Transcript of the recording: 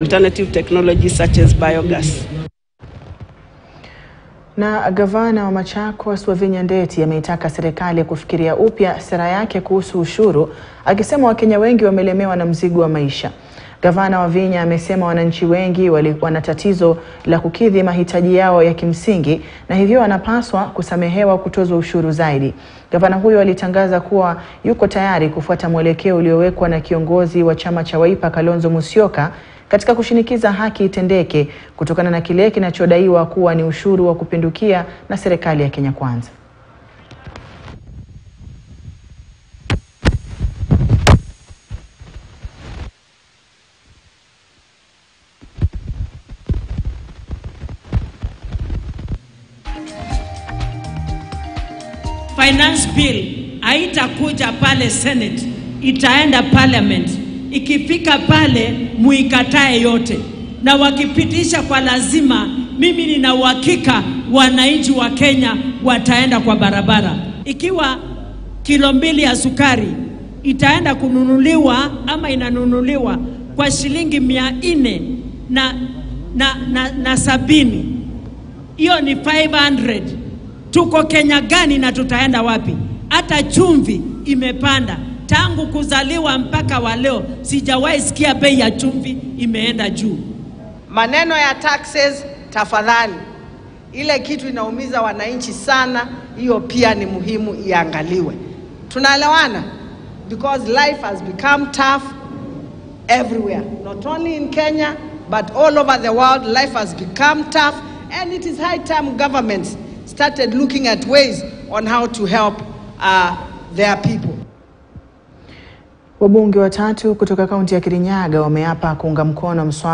alternative technologies such as biogas. Na gavana wa Machakos Wavinya Ndeti ameitaka serikali kufikiria upya sera yake kuhusu ushuru, akisema Wakenya wengi wamelemewa na mzigo wa maisha. Gavana Wavinya amesema wananchi wengi wana tatizo la kukidhi mahitaji yao ya kimsingi na hivyo wanapaswa kusamehewa kutozwa ushuru zaidi. Gavana huyo alitangaza kuwa yuko tayari kufuata mwelekeo uliowekwa na kiongozi wa chama cha Wiper Kalonzo Musyoka katika kushinikiza haki itendeke kutokana na kile kinachodaiwa kuwa ni ushuru wa kupindukia na serikali ya Kenya Kwanza. Finance bill haitakuja pale Senate, itaenda parliament. Ikifika pale muikatae yote, na wakipitisha kwa lazima, mimi nina uhakika wananchi wa Kenya wataenda kwa barabara. Ikiwa kilo 2 ya sukari itaenda kununuliwa ama inanunuliwa kwa shilingi 400 na 70, hiyo ni 500. Tuko Kenya gani na tutaenda wapi? Hata chumvi imepanda. Tangu kuzaliwa mpaka wa leo sijawahi sikia bei ya chumvi imeenda juu. Maneno ya taxes tafadhali. Ile kitu inaumiza wananchi sana, hiyo pia ni muhimu iangaliwe. Tunaelewana? Because life has become tough everywhere. Not only in Kenya but all over the world life has become tough, and it is high time governments started looking at ways on how to help their people. Wabunge 3 kutoka kaunti ya Kilinyaga wameapa kuunga mkono mswada